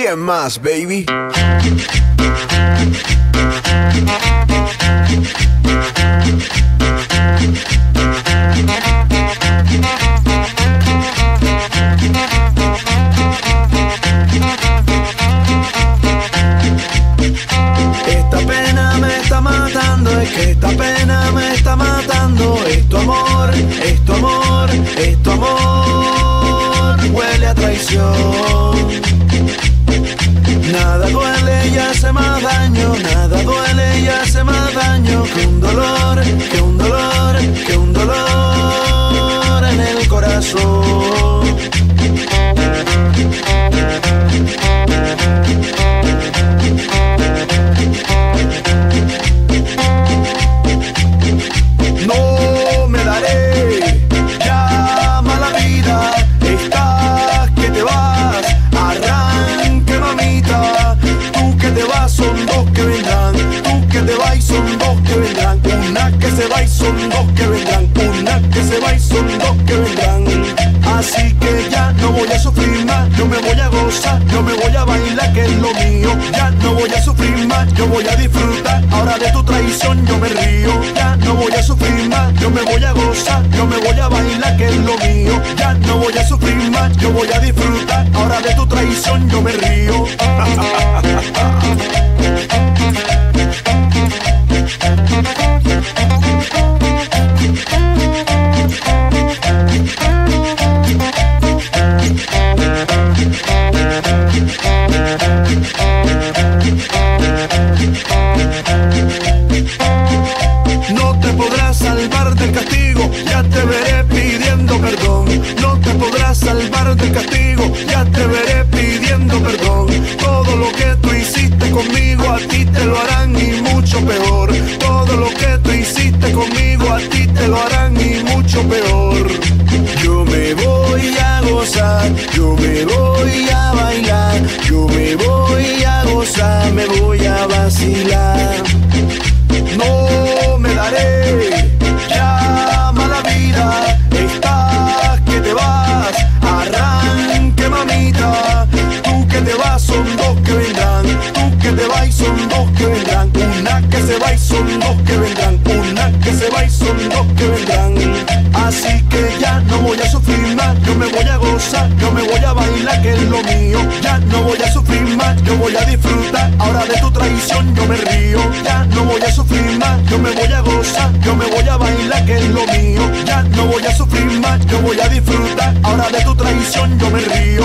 ¿Quién más, baby? Esta pena me está matando, es que esta pena me está matando. Es tu amor, es tu amor, es tu amor. Huele a traición. Nada duele y hace más daño, nada duele y hace más daño que un dolor, que un dolor, que un dolor en el corazón. No me daré ya mala vida, estás que te vas, arranque mamita. Tú que te vas son dos que vendrán, tú que te vas y son dos que vendrán, una que se va y son dos que vendrán, una que se va y son dos que vendrán. Así que ya no voy a sufrir más, yo me voy a gozar, yo me voy a bailar que es lo mío. Ya no voy a sufrir más, yo voy a disfrutar, ahora de tu traición yo me río. Ya no voy a sufrir más, yo me voy a gozar, yo me voy a bailar que es lo mío. Ya no voy a sufrir más, yo voy a disfrutar, ahora de tu traición yo me río. No te podrás salvar del castigo, ya te veré pidiendo perdón. No te podrás salvar del castigo, ya te veré pidiendo perdón. Todo lo que tú hiciste conmigo a ti te lo harán y mucho peor. Todo lo que tú hiciste conmigo a ti te lo harán y mucho peor. Yo me voy a gozar, yo me voy a bailar, yo me voy a gozar, me voy a vacilar. No me daré ya mala vida, estás que te vas, arranque mamita. Tú que te vas son dos que vendrán, tú que te vas y son dos que vendrán, una que se va y son dos que vendrán, una que se va y son dos que vendrán. Así que ya no voy a sufrir más, yo me voy a gozar, yo me voy a bailar que es lo mío. Ya no voy a sufrir más, yo voy a disfrutar, ahora de tu traición yo me río. Ya no voy a sufrir más, yo me voy a gozar, yo me voy a bailar que es lo mío. Ya no voy a sufrir más, yo voy a disfrutar, ahora de tu traición yo me río.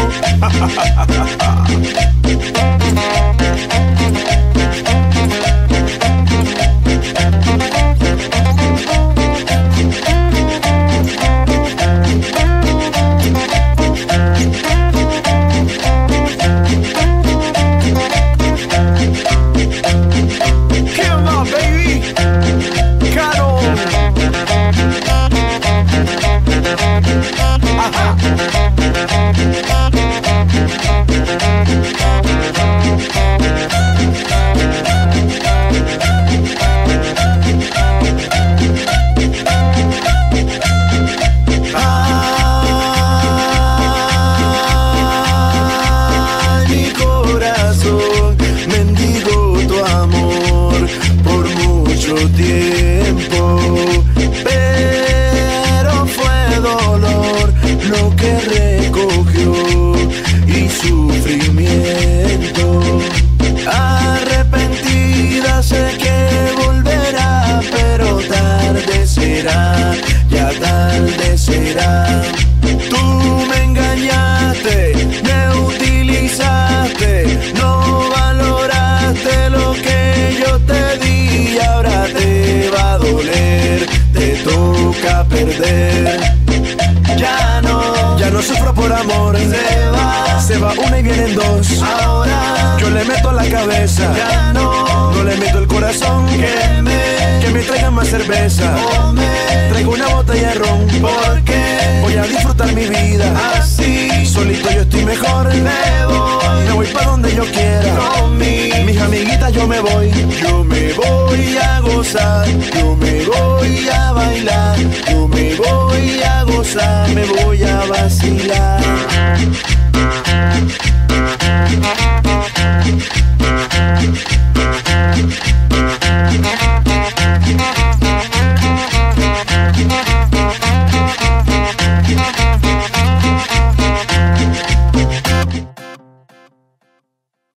Sufro por amor, se va una y vienen dos. Ahora yo le meto a la cabeza, ya no, no le meto el corazón. Que me traigan más cerveza, traigo una botella de ron, porque voy a disfrutar mi vida. Así solito yo estoy mejor. Me voy para donde yo quiera. Con mis amiguitas yo me voy a gozar, yo me voy a bailar, yo me voy a gozar, me voy a vacilar.